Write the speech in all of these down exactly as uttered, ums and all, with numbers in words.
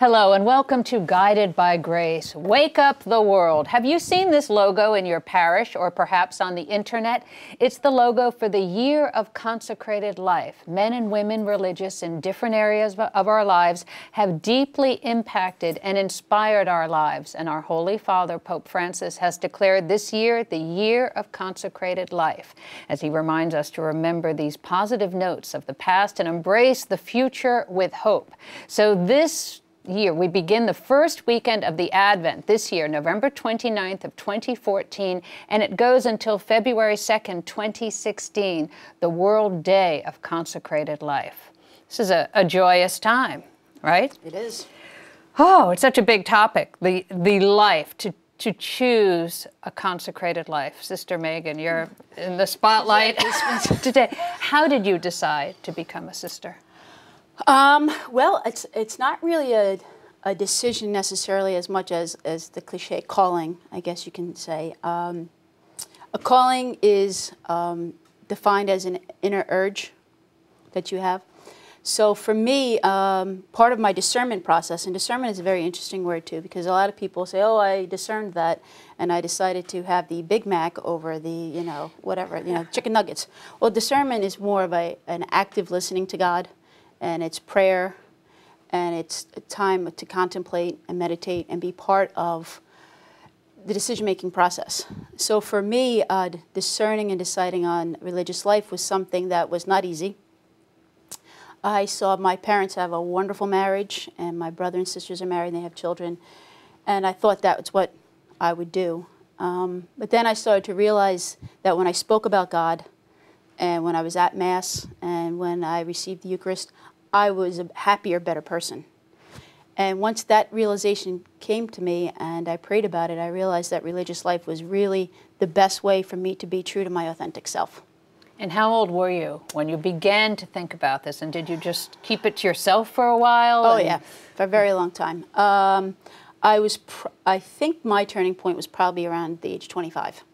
Hello and welcome to Guided by Grace. Wake up the world. Have you seen this logo in your parish or perhaps on the internet? It's the logo for the Year of Consecrated Life. Men and women religious in different areas of our lives have deeply impacted and inspired our lives, and our Holy Father, Pope Francis, has declared this year the Year of Consecrated Life, as he reminds us to remember these positive notes of the past and embrace the future with hope. So this year, we begin the first weekend of the Advent this year, November twenty-ninth of twenty fourteen, and it goes until February second, twenty sixteen, the World Day of Consecrated Life. This is a, a joyous time, right? It is. Oh, it's such a big topic, the, the life, to to choose a consecrated life. Sister Megan, you're in the spotlight today. How did you decide to become a sister? Um, well, it's it's not really a, a decision necessarily as much as, as the cliche calling, I guess you can say. Um, a calling is um, defined as an inner urge that you have. So for me, um, part of my discernment process, and discernment is a very interesting word too, because a lot of people say, oh, I discerned that, and I decided to have the Big Mac over the, you know, whatever, you know, chicken nuggets. Well, discernment is more of a, an active listening to God, and it's prayer, and it's time to contemplate and meditate and be part of the decision-making process. So for me, uh, discerning and deciding on religious life was something that was not easy. I saw my parents have a wonderful marriage, and my brother and sisters are married, and they have children, and I thought that was what I would do. Um, but then I started to realize that when I spoke about God, and when I was at Mass, and when I received the Eucharist, I was a happier, better person. And once that realization came to me, and I prayed about it, I realized that religious life was really the best way for me to be true to my authentic self. And how old were you when you began to think about this? And did you just keep it to yourself for a while? Oh, and... yeah, for a very long time. Um, I was, pr I think my turning point was probably around the age twenty-five.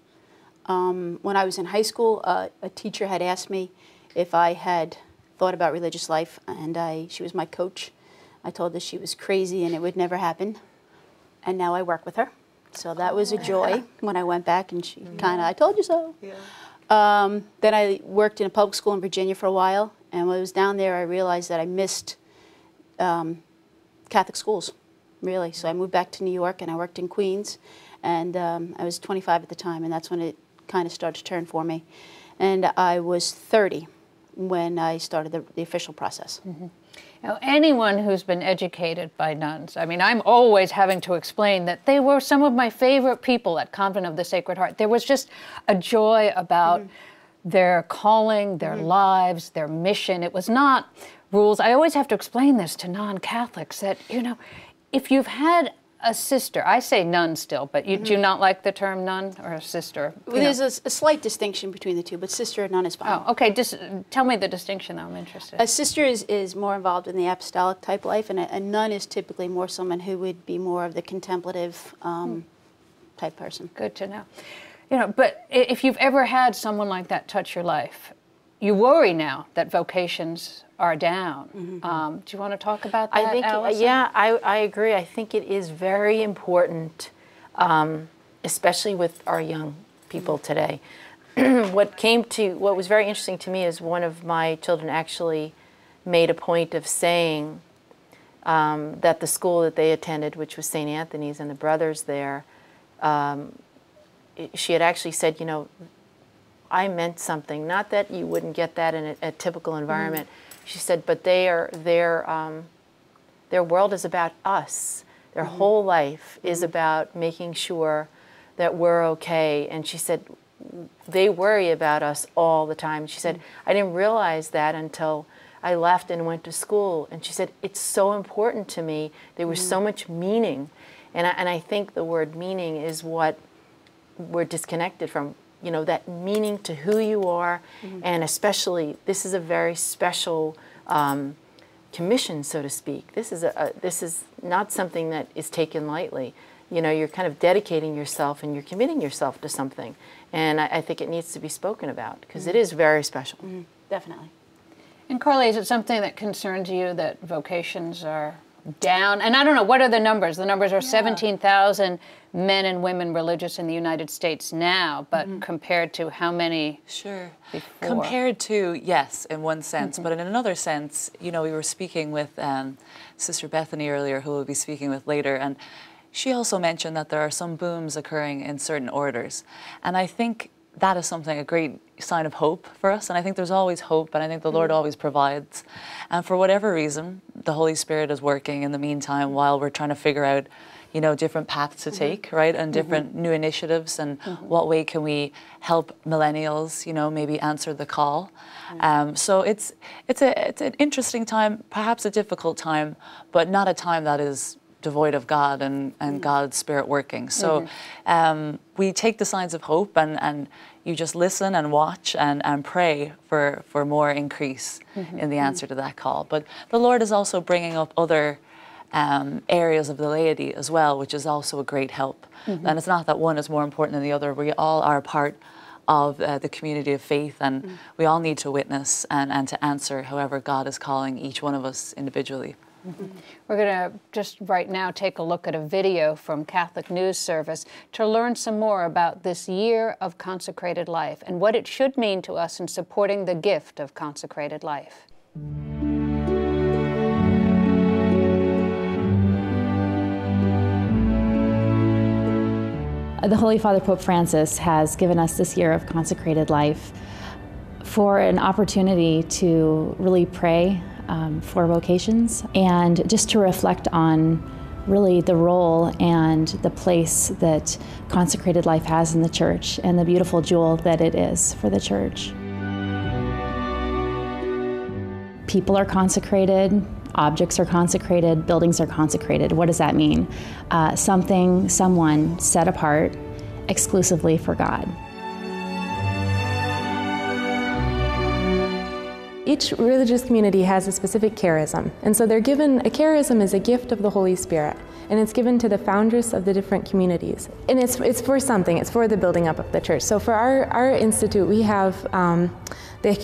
Um, when I was in high school, uh, a teacher had asked me if I had thought about religious life, and I, she was my coach. I told her she was crazy and it would never happen. And now I work with her. So that was a joy when I went back, and she kind of, I told you so. Yeah. Um, then I worked in a public school in Virginia for a while, and when I was down there I realized that I missed um, Catholic schools, really. So I moved back to New York and I worked in Queens, and um, I was twenty-five at the time, and that's when it kind of started to turn for me. And I was thirty when I started the, the official process. Mm-hmm. Now, anyone who's been educated by nuns, I mean, I'm always having to explain that they were some of my favorite people at Convent of the Sacred Heart. There was just a joy about mm-hmm. their calling, their mm-hmm. lives, their mission. It was not rules. I always have to explain this to non-Catholics that, you know, if you've had a sister, I say nun still, but you mm-hmm. do you not like the term nun or a sister? Well, there's a, a slight distinction between the two, but sister and nun is fine. Oh, okay. Just tell me the distinction, though. I'm interested. A sister is, is more involved in the apostolic type life, and a, a nun is typically more someone who would be more of the contemplative um, hmm. type person. Good to know. You know, but if you've ever had someone like that touch your life, you worry now that vocations are down. Mm-hmm. um, do you want to talk about that, I think, Allison? Yeah, I, I agree. I think it is very important, um, especially with our young people today. What came to, what was very interesting to me is one of my children actually made a point of saying um, that the school that they attended, which was Saint Anthony's and the brothers there, um, she had actually said, you know, I meant something. Not that you wouldn't get that in a, a typical environment. Mm-hmm. She said, but they are, their, um, their world is about us. Their mm-hmm. whole life mm-hmm. is about making sure that we're okay. And she said, they worry about us all the time. She said, mm-hmm. I didn't realize that until I left and went to school. And she said, it's so important to me. There was mm-hmm. so much meaning. And I, and I think the word meaning is what we're disconnected from. You know, that meaning to who you are, mm-hmm. and especially this is a very special um, commission, so to speak. This is a, a this is not something that is taken lightly. You know, you're kind of dedicating yourself and you're committing yourself to something, and I, I think it needs to be spoken about because mm-hmm. it is very special. Mm-hmm. Definitely. And Carly, is it something that concerns you that vocations are down. And I don't know, what are the numbers? The numbers are yeah. seventeen thousand men and women religious in the United States now, but mm-hmm. compared to how many Sure. before? Compared to, yes, in one sense, mm-hmm. but in another sense, you know, we were speaking with um, Sister Bethany earlier, who we'll be speaking with later, and she also mentioned that there are some booms occurring in certain orders. And I think that is something, a great sign of hope for us. And I think there's always hope, and I think the Lord always provides. And for whatever reason, the Holy Spirit is working in the meantime while we're trying to figure out, you know, different paths to take, mm-hmm. right? And different mm-hmm. new initiatives, and mm-hmm. what way can we help millennials, you know, maybe answer the call. Mm-hmm. Um, so it's, it's, a, it's an interesting time, perhaps a difficult time, but not a time that is devoid of God and, and mm-hmm. God's Spirit working. So mm-hmm. um, we take the signs of hope, and, and you just listen and watch and, and pray for, for more increase mm-hmm. in the answer mm-hmm. to that call. But the Lord is also bringing up other um, areas of the laity as well, which is also a great help. Mm-hmm. And it's not that one is more important than the other. We all are part of uh, the community of faith, and mm-hmm. we all need to witness and, and to answer however God is calling each one of us individually. Mm-hmm. We're going to just right now take a look at a video from Catholic News Service to learn some more about this year of consecrated life and what it should mean to us in supporting the gift of consecrated life. The Holy Father Pope Francis has given us this year of consecrated life for an opportunity to really pray Um, for vocations, and just to reflect on really the role and the place that consecrated life has in the Church, and the beautiful jewel that it is for the Church. People are consecrated, objects are consecrated, buildings are consecrated. What does that mean? Uh, something, someone set apart exclusively for God. Each religious community has a specific charism, and so they're given, a charism is a gift of the Holy Spirit, and it's given to the founders of the different communities. And it's, it's for something, it's for the building up of the Church. So for our, our institute, we have um, the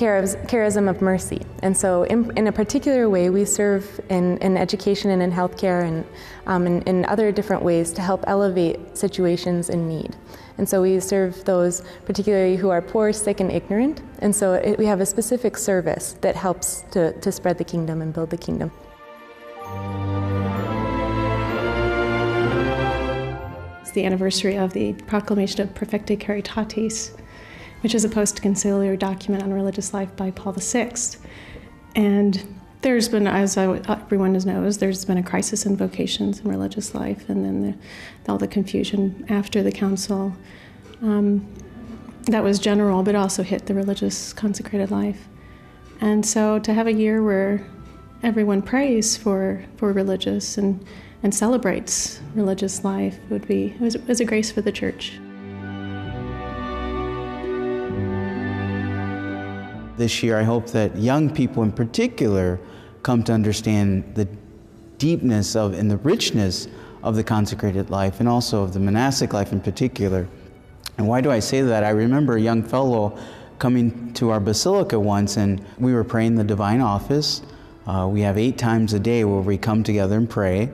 charism of mercy. And so in, in a particular way, we serve in, in education and in healthcare and um, in, in other different ways to help elevate situations in need. And so we serve those particularly who are poor, sick, and ignorant. And so it, we have a specific service that helps to, to spread the kingdom and build the kingdom. It's the anniversary of the proclamation of Perfectae Caritatis, which is a post-conciliar document on religious life by Paul the sixth. And there's been, as everyone knows, there's been a crisis in vocations and religious life, and then the, all the confusion after the council um, that was general, but also hit the religious consecrated life. And so to have a year where everyone prays for, for religious and, and celebrates religious life would be, it was, it was a grace for the Church. This year, I hope that young people in particular come to understand the deepness of and the richness of the consecrated life, and also of the monastic life in particular. And why do I say that? I remember a young fellow coming to our basilica once, and we were praying the Divine Office. Uh, we have eight times a day where we come together and pray.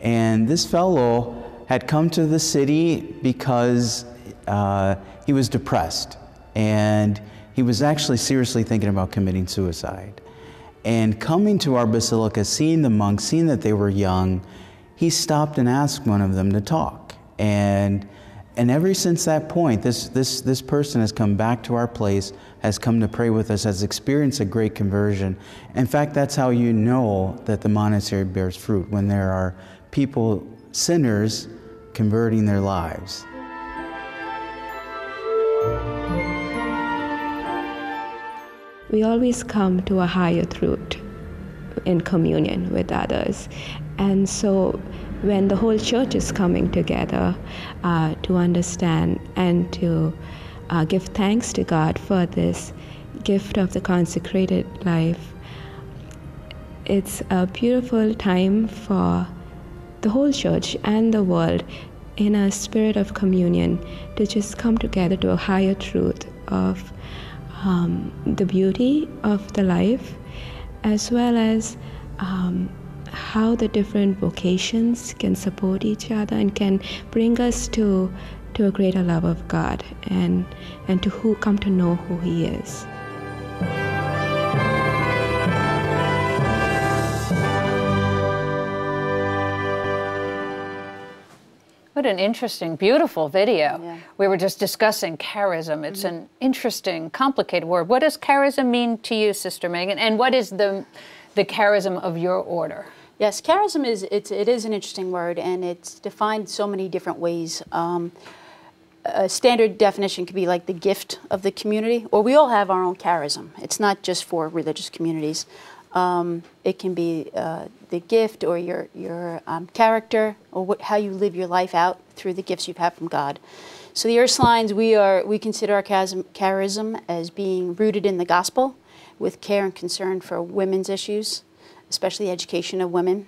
And this fellow had come to the city because uh, he was depressed, and he was actually seriously thinking about committing suicide. And coming to our basilica, seeing the monks, seeing that they were young, he stopped and asked one of them to talk. And, and ever since that point, this, this, this person has come back to our place, has come to pray with us, has experienced a great conversion. In fact, that's how you know that the monastery bears fruit, when there are people, sinners, converting their lives. We always come to a higher truth in communion with others. And so when the whole Church is coming together uh, to understand and to uh, give thanks to God for this gift of the consecrated life, it's a beautiful time for the whole Church and the world, in a spirit of communion, to just come together to a higher truth of Um, the beauty of the life, as well as um, how the different vocations can support each other and can bring us to to a greater love of God and and to who come to know who He is. What an interesting, beautiful video. Yeah. We were just discussing charism. It's mm-hmm. an interesting, complicated word. What does charism mean to you, Sister Megan? And what is the the charism of your order? Yes, charism is it's it is an interesting word, and it's defined so many different ways. Um, a standard definition could be like the gift of the community, or we all have our own charism. It's not just for religious communities. Um, it can be uh, the gift or your, your um, character or what, how you live your life out through the gifts you've had from God. So the Ursulines, we, are, we consider our charism, charism as being rooted in the gospel with care and concern for women's issues, especially the education of women,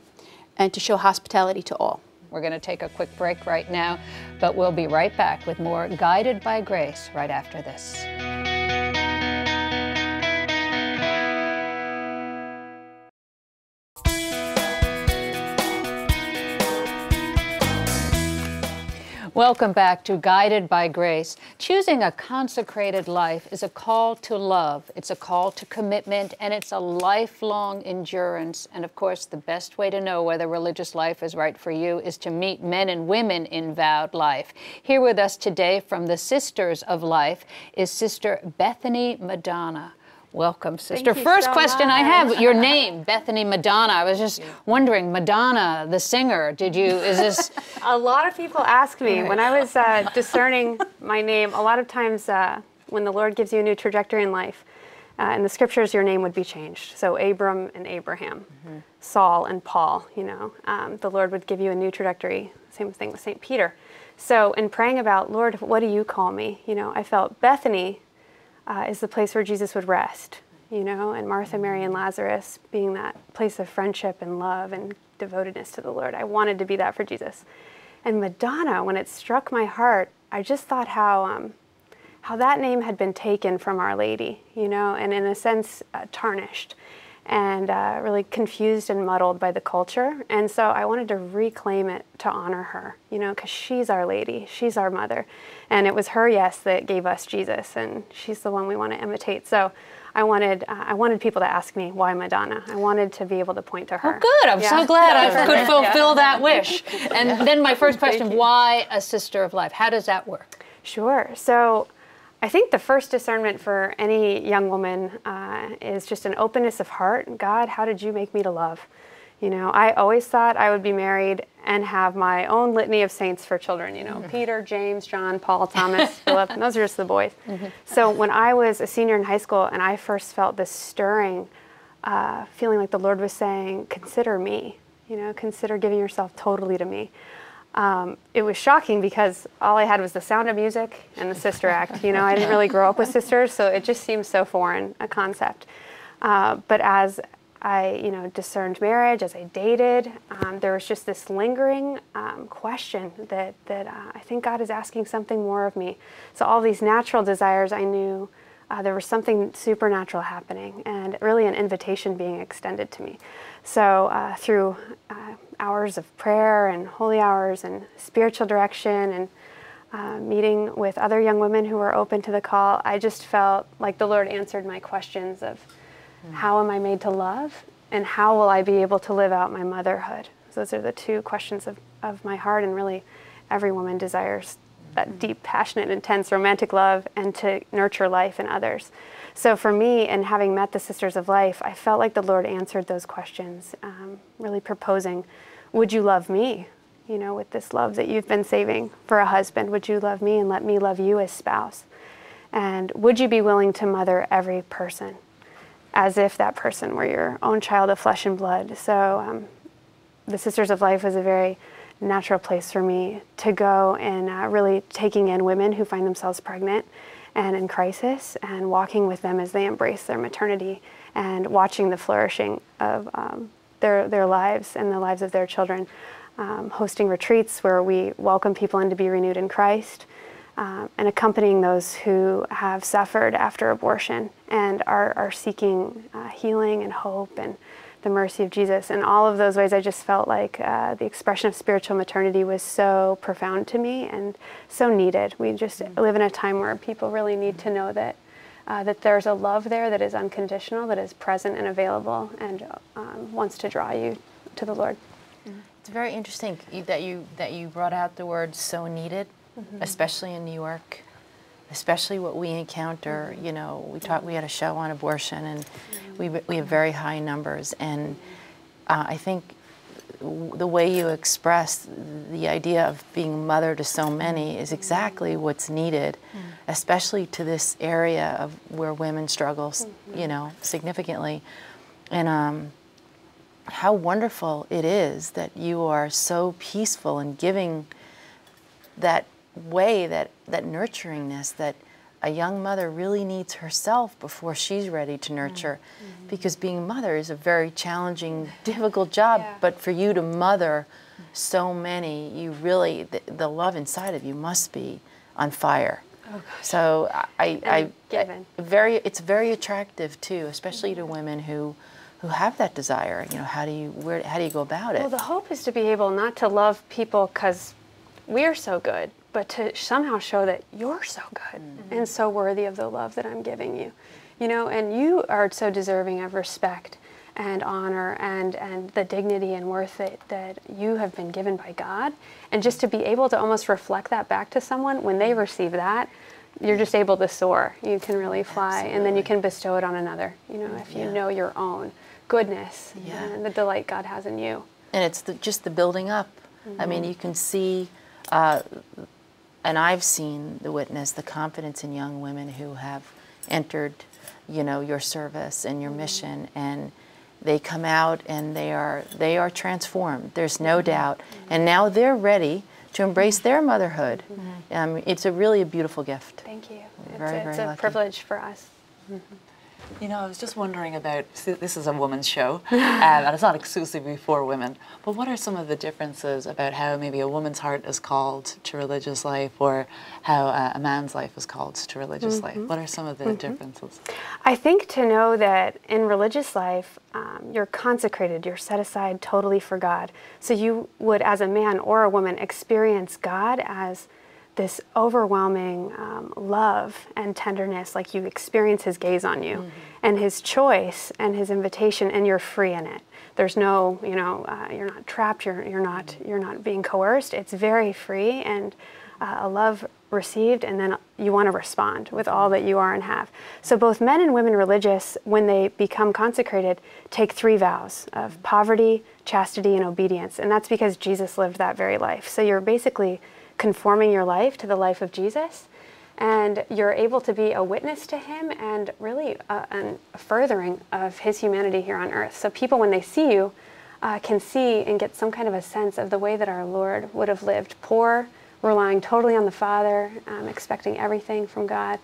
and to show hospitality to all. We're going to take a quick break right now, but we'll be right back with more Guided by Grace right after this. Welcome back to Guided by Grace. Choosing a consecrated life is a call to love, it's a call to commitment, and it's a lifelong endurance. And of course, the best way to know whether religious life is right for you is to meet men and women in vowed life. Here with us today from the Sisters of Life is Sister Bethany Madonna. Welcome, Sister. First so question much. I have, your name, Bethany Madonna. I was just wondering, Madonna, the singer, did you, is this? A lot of people ask me. When I was uh, discerning my name, a lot of times uh, when the Lord gives you a new trajectory in life, uh, in the scriptures, your name would be changed. So Abram and Abraham, mm-hmm. Saul and Paul, you know, um, the Lord would give you a new trajectory. Same thing with Saint Peter. So in praying about, Lord, what do you call me? You know, I felt Bethany Uh, is the place where Jesus would rest, you know, and Martha, Mary, and Lazarus being that place of friendship and love and devotedness to the Lord. I wanted to be that for Jesus. And Madonna, when it struck my heart, I just thought how um, how that name had been taken from Our Lady, you know, and in a sense uh, tarnished and uh, really confused and muddled by the culture. And so I wanted to reclaim it to honor her, you know, because she's Our Lady, she's our mother. And it was her yes that gave us Jesus, and she's the one we want to imitate. So I wanted, uh, I wanted people to ask me, why Madonna? I wanted to be able to point to her. Oh, good. I'm yeah. so glad I could fulfill yeah. that wish. And yeah. then my first question, why a Sister of Life? How does that work? Sure. So I think the first discernment for any young woman uh, is just an openness of heart. God, how did you make me to love? You know, I always thought I would be married and have my own litany of saints for children, you know, mm-hmm. Peter, James, John, Paul, Thomas, Philip, and those are just the boys. Mm-hmm. So when I was a senior in high school and I first felt this stirring, uh, feeling like the Lord was saying, consider me, you know, consider giving yourself totally to me. Um, it was shocking because all I had was The Sound of Music and the Sister Act. You know, I didn't really grow up with sisters, so it just seemed so foreign a concept. Uh, but as I, you know, discerned marriage, as I dated, um, there was just this lingering um, question that, that uh, I think God is asking something more of me. So all these natural desires, I knew uh, there was something supernatural happening and really an invitation being extended to me. So uh, through uh, hours of prayer and holy hours and spiritual direction and uh, meeting with other young women who were open to the call, I just felt like the Lord answered my questions of, how am I made to love? And how will I be able to live out my motherhood? Those are the two questions of, of my heart, and really every woman desires that deep, passionate, intense, romantic love and to nurture life in others. So for me, and having met the Sisters of Life, I felt like the Lord answered those questions, um, really proposing, would you love me? You know, with this love that you've been saving for a husband, would you love me and let me love you as spouse? And would you be willing to mother every person as if that person were your own child of flesh and blood? So um, the Sisters of Life was a very natural place for me to go, and uh, really taking in women who find themselves pregnant and in crisis and walking with them as they embrace their maternity and watching the flourishing of um, their, their lives and the lives of their children, um, hosting retreats where we welcome people in to be renewed in Christ, Um, and accompanying those who have suffered after abortion and are, are seeking uh, healing and hope and the mercy of Jesus. In all of those ways, I just felt like uh, the expression of spiritual maternity was so profound to me and so needed. We just mm-hmm. live in a time where people really need to know that uh, that there's a love there that is unconditional, that is present and available, and um, wants to draw you to the Lord. Mm-hmm. It's very interesting that you that you brought out the word "so needed," mm-hmm. especially in New York. Especially what we encounter, you know, we talk, we had a show on abortion, and we, we have very high numbers. And uh, I think the way you express the idea of being mother to so many is exactly what's needed, especially to this area of where women struggle, you know, significantly. And um, how wonderful it is that you are so peaceful in giving that way, that that nurturingness that a young mother really needs herself before she's ready to nurture, mm-hmm. because being mother is a very challenging, difficult job, yeah. but for you to mother so many, you really, the, the love inside of you must be on fire. Oh, gosh. So I, I, I very, it's very attractive too, especially mm-hmm. to women who who have that desire. You know, how do you where how do you go about it? Well, the hope is to be able not to love people because we're so good, but to somehow show that you're so good mm-hmm. and so worthy of the love that I'm giving you, you know, and you are so deserving of respect and honor and, and the dignity and worth that, that you have been given by God. And just to be able to almost reflect that back to someone, when they receive that, you're just able to soar. You can really fly. Absolutely. And then you can bestow it on another, you know, if yeah. you know your own goodness yeah. and the delight God has in you. And it's the, just the building up. Mm-hmm. I mean, you can see, uh, and I've seen the witness, the confidence in young women who have entered, you know, your service and your mm-hmm. mission, and they come out and they are they are transformed. There's no doubt, mm-hmm. and now they're ready to embrace their motherhood. Mm-hmm. Um, it's a really a beautiful gift. Thank you. It's very, a, it's very a privilege for us. Mm-hmm. You know, I was just wondering about, this is a woman's show, um, and it's not exclusively for women, but what are some of the differences about how maybe a woman's heart is called to religious life or how uh, a man's life is called to religious mm-hmm. life? What are some of the mm-hmm. differences? I think to know that in religious life, um, you're consecrated, you're set aside totally for God. So you would, as a man or a woman, experience God as this overwhelming um, love and tenderness, like you experience his gaze on you mm-hmm. and his choice and his invitation, and you're free in it. There's no, you know, uh, you're not trapped, you're, you're, not, you're not being coerced. It's very free and uh, a love received, and then you want to respond with all that you are and have. So both men and women religious, when they become consecrated, take three vows of poverty, chastity, and obedience. And that's because Jesus lived that very life. So you're basically conforming your life to the life of Jesus, and you're able to be a witness to him and really uh, a furthering of his humanity here on earth. So people, when they see you, uh, can see and get some kind of a sense of the way that our Lord would have lived, poor, relying totally on the Father, um, expecting everything from God,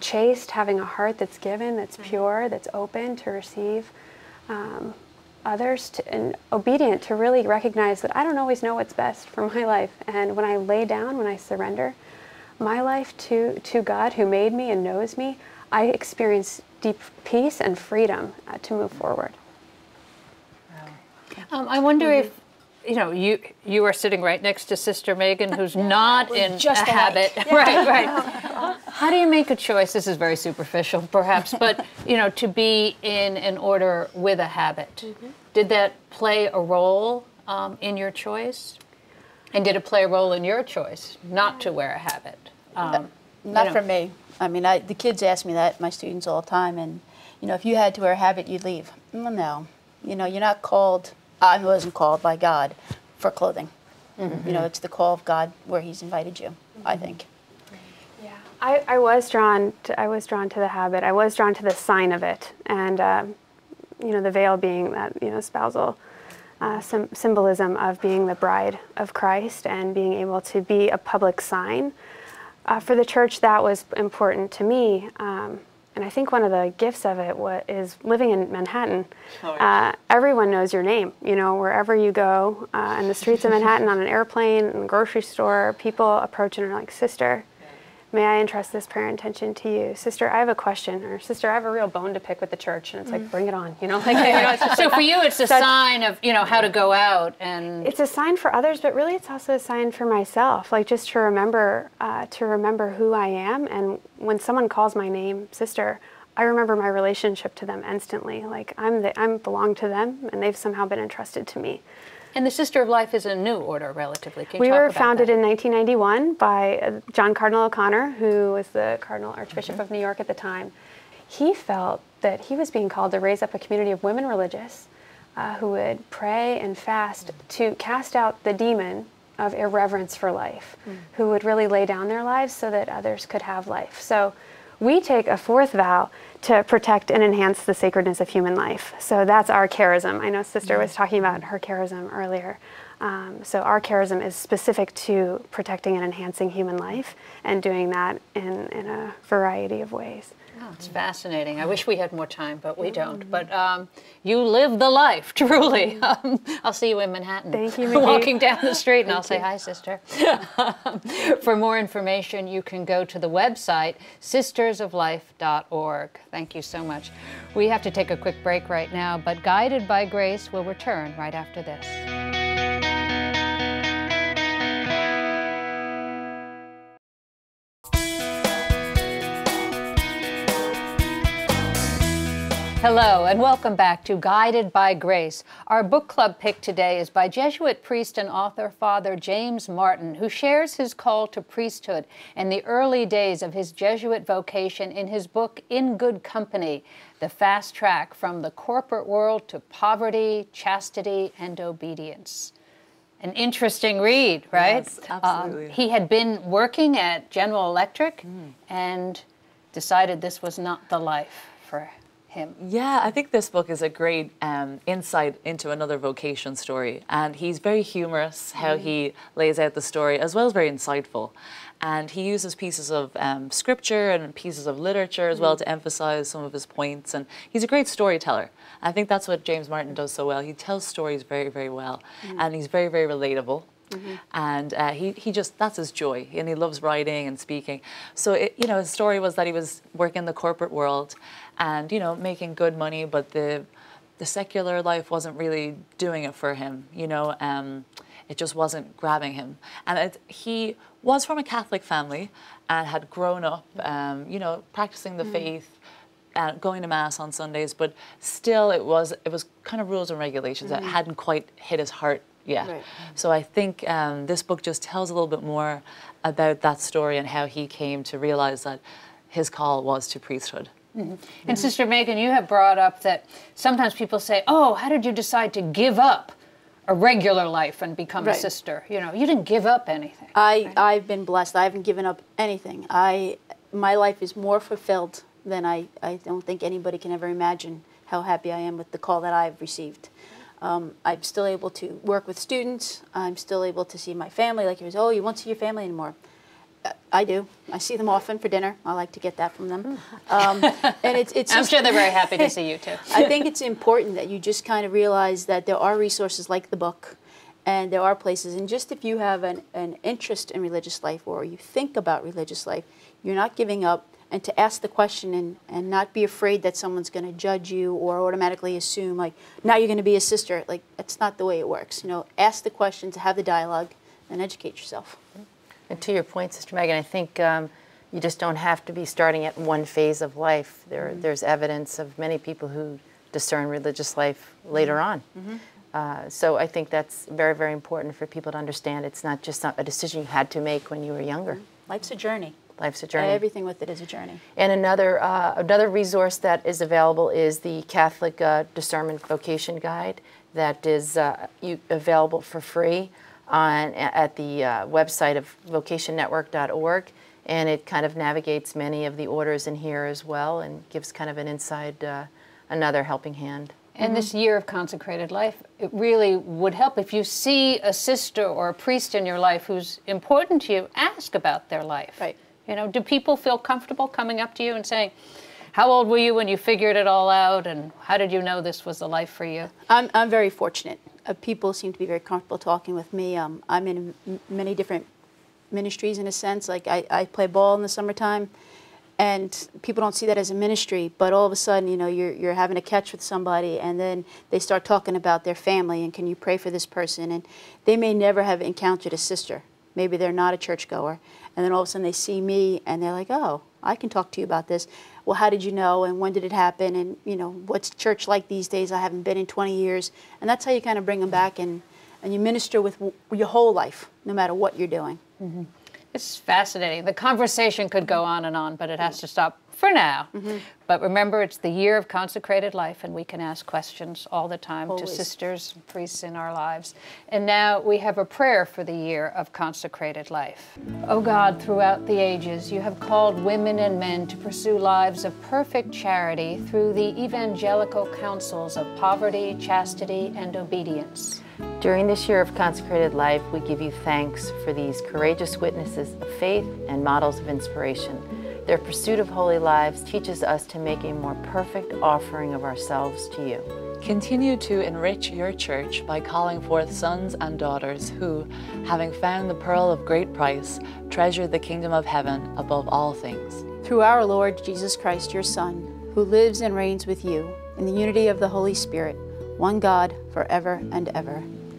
chaste, having a heart that's given, that's pure, that's open to receive um, others, to, and obedient to really recognize that I don't always know what's best for my life. And when I lay down, when I surrender my life to, to God who made me and knows me, I experience deep peace and freedom uh, to move forward. Um, I wonder mm-hmm. if, you know, you you are sitting right next to Sister Megan, who's not in just a habit. Yeah. Right, right. How do you make a choice? This is very superficial, perhaps, but, you know, to be in an order with a habit. Mm-hmm. Did that play a role um, in your choice? And did it play a role in your choice not to wear a habit? Um, not you know. for me. I mean, I, the kids ask me that, my students, all the time, and, you know, if you had to wear a habit, you'd leave. Well, no. You know, you're not called... I wasn't called by God for clothing. Mm-hmm. You know, it's the call of God where he's invited you, mm-hmm. I think. Yeah, I, I was drawn to, I was drawn to the habit. I was drawn to the sign of it. And, uh, you know, the veil being that, you know, spousal uh, some symbolism of being the bride of Christ and being able to be a public sign. Uh, for the church, that was important to me. Um, And I think one of the gifts of it was, is living in Manhattan. Oh, yeah. uh, everyone knows your name, you know, wherever you go. Uh, in the streets of Manhattan, on an airplane, in the grocery store, people approach and are like, sister. Yeah. May I entrust this prayer intention to you? Sister, I have a question. Or, sister, I have a real bone to pick with the church. And it's mm-hmm. like, bring it on, you know? Like, you know, it's just so like, for you, it's a sign of, you know, how to go out and... It's a sign for others, but really it's also a sign for myself. Like, just to remember, uh, to remember who I am. And when someone calls my name, sister, I remember my relationship to them instantly. Like, I'm the, I'm belong to them, and they've somehow been entrusted to me. And the Sister of Life is a new order, relatively. Can you we talk were about founded that? in nineteen ninety-one by John Cardinal O'Connor, who was the Cardinal Archbishop mm-hmm. of New York at the time. He felt that he was being called to raise up a community of women religious uh, who would pray and fast mm-hmm. to cast out the demon of irreverence for life, mm-hmm. who would really lay down their lives so that others could have life. So we take a fourth vow to protect and enhance the sacredness of human life. So that's our charism. I know Sister was talking about her charism earlier. Um, so our charism is specific to protecting and enhancing human life and doing that in, in a variety of ways. Oh, it's fascinating. I wish we had more time, but we don't. But um, you live the life, truly. Um, I'll see you in Manhattan. Thank you, Mickey. Walking down the street, and I'll say, hi, sister. For more information, you can go to the website, sisters of life dot org. Thank you so much. We have to take a quick break right now, but Guided by Grace will return right after this. Hello, and welcome back to Guided by Grace. Our book club pick today is by Jesuit priest and author Father James Martin, who shares his call to priesthood and the early days of his Jesuit vocation in his book, In Good Company, The Fast Track from the Corporate World to Poverty, Chastity, and Obedience. An interesting read, right? Yes, absolutely. Um, he had been working at General Electric mm. and decided this was not the life for him. Him. Yeah, I think this book is a great um, insight into another vocation story, and he's very humorous how mm. he lays out the story, as well as very insightful. And he uses pieces of um, scripture and pieces of literature as mm. well to emphasize some of his points, and he's a great storyteller. I think that's what James Martin does so well. He tells stories very, very well, mm. and he's very, very relatable. Mm-hmm. And uh, he, he just, that's his joy, and he loves writing and speaking. So, it, you know, his story was that he was working in the corporate world and, you know, making good money, but the, the secular life wasn't really doing it for him, you know. Um, it just wasn't grabbing him. And it, he was from a Catholic family and had grown up, um, you know, practicing the mm-hmm. faith. Uh, going to mass on Sundays, but still it was it was kind of rules and regulations mm-hmm. that hadn't quite hit his heart yet. Right. So I think um, this book just tells a little bit more about that story and how he came to realize that his call was to priesthood. Mm-hmm. And mm-hmm. Sister Megan, you have brought up that sometimes people say, oh, how did you decide to give up a regular life and become right. a sister? You know, you didn't give up anything. I, right? I've been blessed. I haven't given up anything. I my life is more fulfilled then I, I don't think anybody can ever imagine how happy I am with the call that I've received. Um, I'm still able to work with students. I'm still able to see my family. Like it was, oh, you won't see your family anymore. Uh, I do. I see them often for dinner. I like to get that from them. Um, and it's, it's I'm just, sure they're very happy to see you too. I think it's important that you just kind of realize that there are resources like the book and there are places. And just if you have an, an interest in religious life or you think about religious life, you're not giving up. And to ask the question and, and not be afraid that someone's going to judge you or automatically assume, like, now you're going to be a sister. Like, that's not the way it works. You know, ask the questions, have the dialogue, and educate yourself. And to your point, Sister Megan, I think um, you just don't have to be starting at one phase of life. There, mm-hmm. There's evidence of many people who discern religious life later on. Mm-hmm. uh, so I think that's very, very important for people to understand. It's not just a decision you had to make when you were younger. Mm-hmm. Life's a journey. Life's a journey. Everything with it is a journey. And another uh, another resource that is available is the Catholic uh, Discernment Vocation Guide that is uh, you, available for free on at the uh, website of vocation network dot org, and it kind of navigates many of the orders in here as well and gives kind of an inside, uh, another helping hand. And mm-hmm. this year of consecrated life, it really would help if you see a sister or a priest in your life who's important to you, ask about their life. Right. You know, do people feel comfortable coming up to you and saying, how old were you when you figured it all out, and how did you know this was the life for you? I'm, I'm very fortunate. Uh, people seem to be very comfortable talking with me. Um, I'm in m many different ministries in a sense. Like I, I play ball in the summertime, and people don't see that as a ministry, but all of a sudden, you know, you're, you're having a catch with somebody, and then they start talking about their family, and can you pray for this person? And they may never have encountered a sister. Maybe they're not a churchgoer. And then all of a sudden they see me, and they're like, oh, I can talk to you about this. Well, how did you know, and when did it happen, and, you know, what's church like these days? I haven't been in twenty years. And that's how you kind of bring them back, and, and you minister with w your whole life, no matter what you're doing. Mm-hmm. It's fascinating. The conversation could go on and on, but it has to stop for now. Mm-hmm. But remember, it's the year of consecrated life, and we can ask questions all the time Always. to sisters and priests in our lives. And now we have a prayer for the year of consecrated life. Oh God, throughout the ages, you have called women and men to pursue lives of perfect charity through the evangelical counsels of poverty, chastity, and obedience. During this year of consecrated life, we give you thanks for these courageous witnesses of faith and models of inspiration. Their pursuit of holy lives teaches us to make a more perfect offering of ourselves to you. Continue to enrich your church by calling forth sons and daughters who, having found the pearl of great price, treasure the kingdom of heaven above all things. Through our Lord Jesus Christ, your Son, who lives and reigns with you in the unity of the Holy Spirit, one God, forever and ever.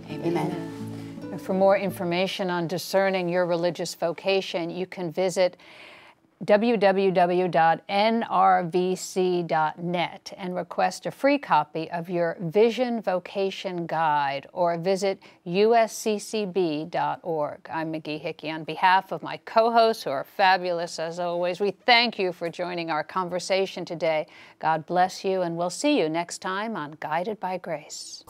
Amen. Amen. And for more information on discerning your religious vocation, you can visit w w w dot n r v c dot net and request a free copy of your Vision Vocation Guide, or visit u s c c b dot org. I'm McGee Hickey. On behalf of my co-hosts, who are fabulous as always, we thank you for joining our conversation today. God bless you, and we'll see you next time on Guided by Grace.